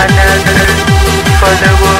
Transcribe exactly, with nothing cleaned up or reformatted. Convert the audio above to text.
Another for the world.